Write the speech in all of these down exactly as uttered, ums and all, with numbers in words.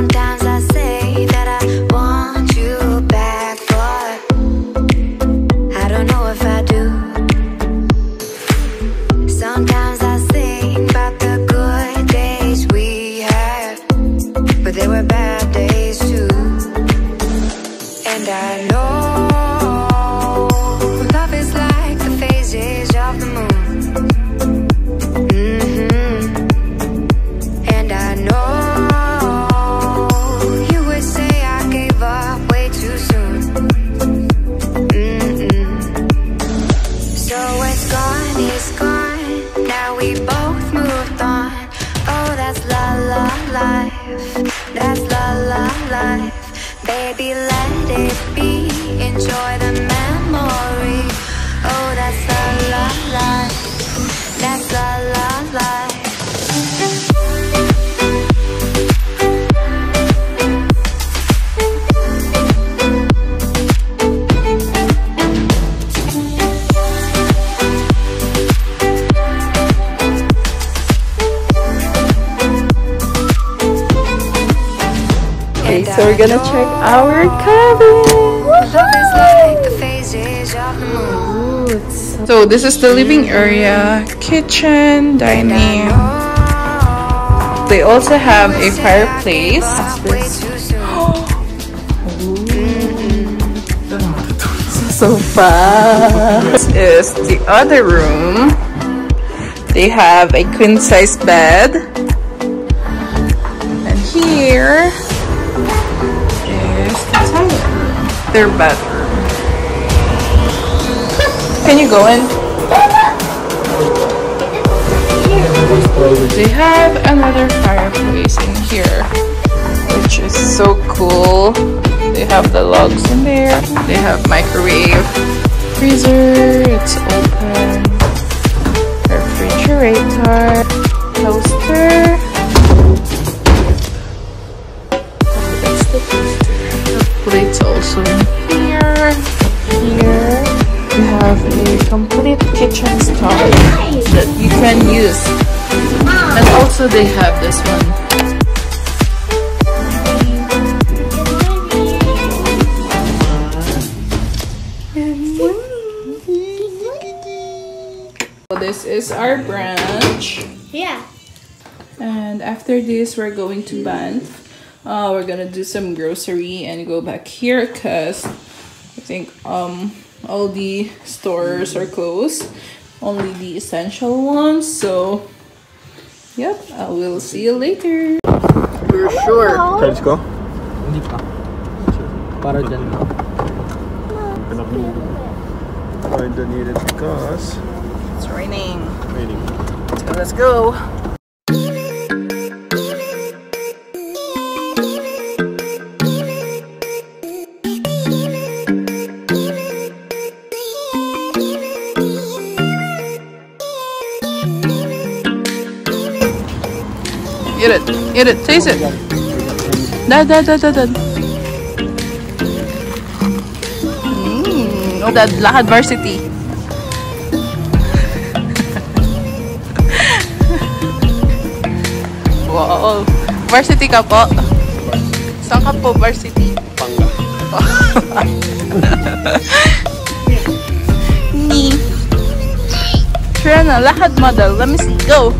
Sometimes I say that I want you back, but I don't know if I do. Sometimes I think about the good days we had, but there were bad days too. And I know love is like the phases of the moon. That's la la life, baby. Let it be. Enjoy the memory. Oh, that's la la life. That's la la life. So we're gonna check our cabin. So this is the living area, kitchen, dining. They also have a fireplace. So far, this is the other room. They have a queen size bed, and here. Their bathroom. Can you go in? They have another fireplace in here, which is so cool. They have the logs in there. They have microwave, freezer, it's open, refrigerator, toaster. That's the toaster. Plates also in here. Here you have a complete kitchen stove that you can use, and also they have this one. So this is our branch. Yeah. And after this, we're going to Banff. Uh, we're gonna do some grocery and go back here because I think um all the stores are closed, only the essential ones. So yep, I will see you later. For sure. Let's go. Para dyan. I don't need it because it's raining. Raining. So let's go. Eat it, eat it, taste it. Dad, dad, dad, dad, dad. Mmm, oh, dad, lahat varsity. Wow, varsity ka po. Saan ka po, varsity? Panga. Ni. Try na, lahat model. Let me see, go.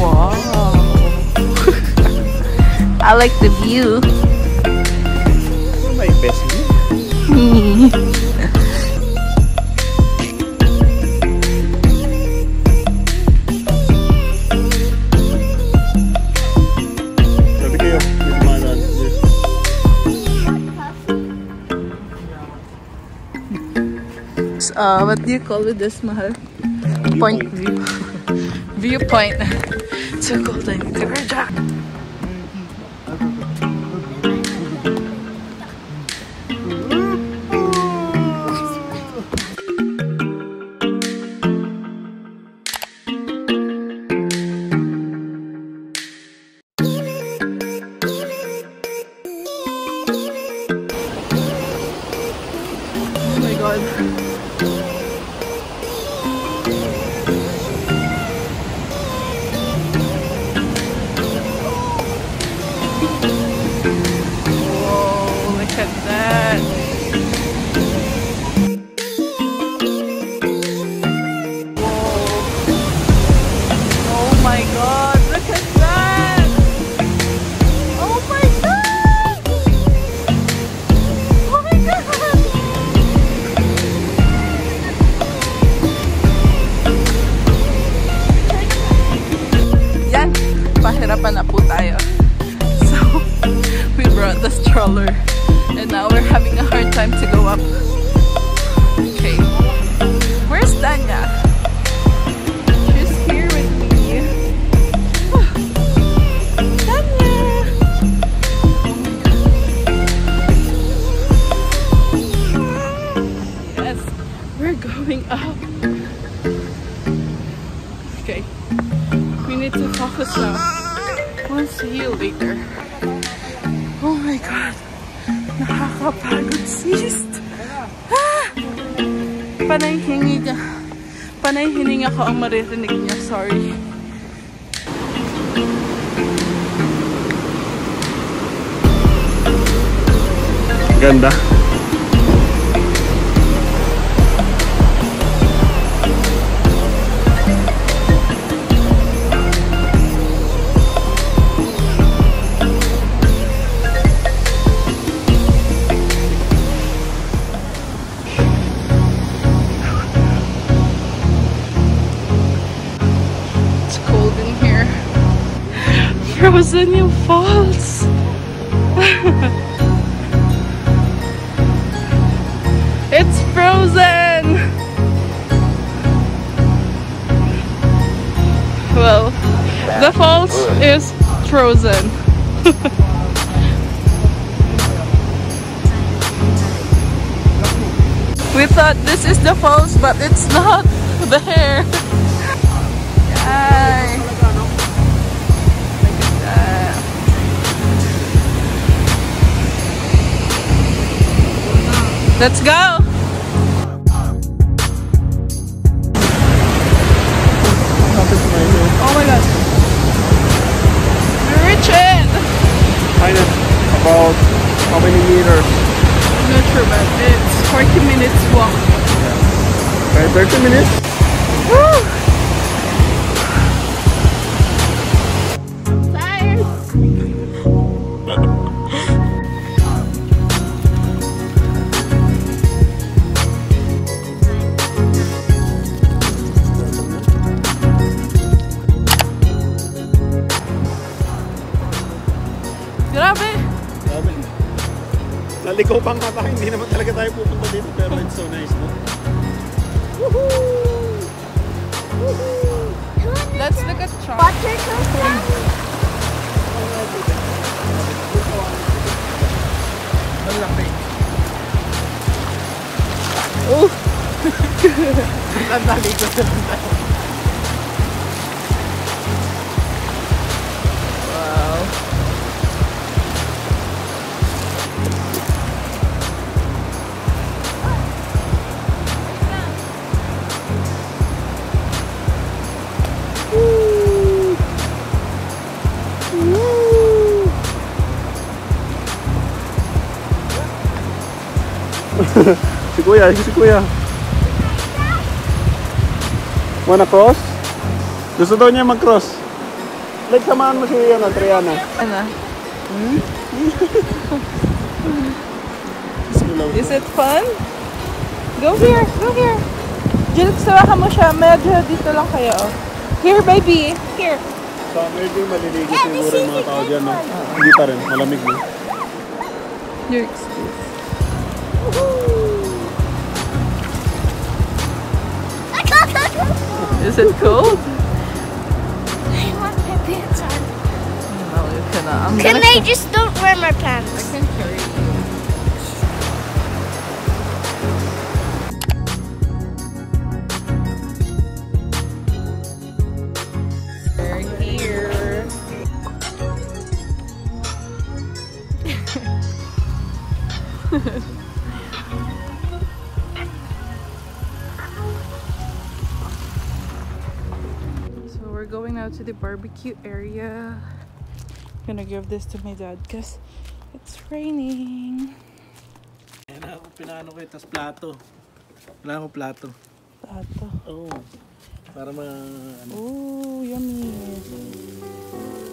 Wow. I like the view. This is my best view. So, uh, what do you call it this, Mahal? Point view. Viewpoint. It's so cold. I'm going going up. Okay, we need to focus now. Once you later. Oh my god, nakakapagod sis. Panay hininga, panay hininga ko ang maririnig niya, sorry. Ganda. It's cold in here. Frozen in falls. It's frozen! Well, the falls is frozen. We thought this is the falls, but it's not there. Yay. Let's go! Oh my god. We reached it! Kind of about how many meters? I'm not sure, but it's forty minutes walk. Okay, thirty minutes? Woo! Naligaw pang kata, hindi naman talaga tayo pupunta dito, pero it's so nice, no? Woohoo! Woohoo! Let's look at Charles. Water comes down. Ang laki. Oh! Ang laki ko sa mga. Si kuya, si kuya. Wanna cross? Gusto daw niya mag-cross. Like, samahan mo si Diana, Triana. Ano? Hmm? Is it fun? Go here, go here. Jill, sawakan mo siya. Medyo dito lang kayo. Oh. Here, baby. Here. So, medyo maliligo siguro yung mga tao dyan. Hindi pa rin. Malamig mo. Your excuse. Is it cold? I want my pants on. No, you cannot. I'm Can I just don't wear my pants? I can carry you. We're here. Going now to the barbecue area. I'm gonna give this to my dad because it's raining. Ayan ako, pinano ko itas plato. Wala akong plato. Plato? Oo. Para ma... Ooh, yummy.